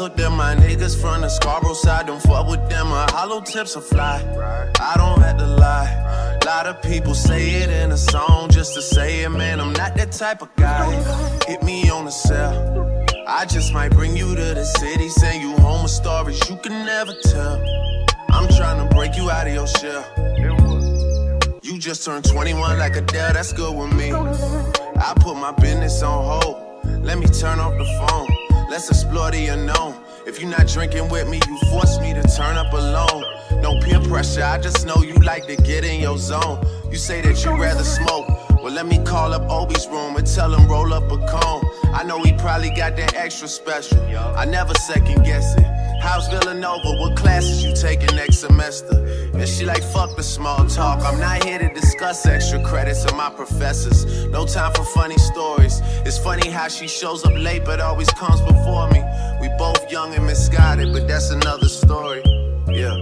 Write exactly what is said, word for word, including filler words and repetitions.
wrestle them. My niggas from the Scarborough side, don't fuck with them. My hollow tips are fly, I don't have to lie. A lot of people say it in a song just to say it, man, I'm not that type of guy. Hit me on the cell, I just might bring you to the city. Send you home with stories you can never tell. I'm trying to break you out of your shell. You just turned twenty-one like Adele, that's good with me. I put my business on hold, let me turn off the phone. Let's explore the unknown. If you're not drinking with me, you force me to turn up alone. No peer pressure, I just know you like to get in your zone. You say that you'd rather smoke, well let me call up Obi's room and tell him roll up a cone. I know he probably got that extra special, I never second guess it. How's Villanova, what classes you taking next semester? And she like, fuck the small talk, I'm not here to discuss extra credits of my professors. No time for funny stories, it's funny how she shows up late but always comes before me. We both young and misguided, but that's another story, yeah.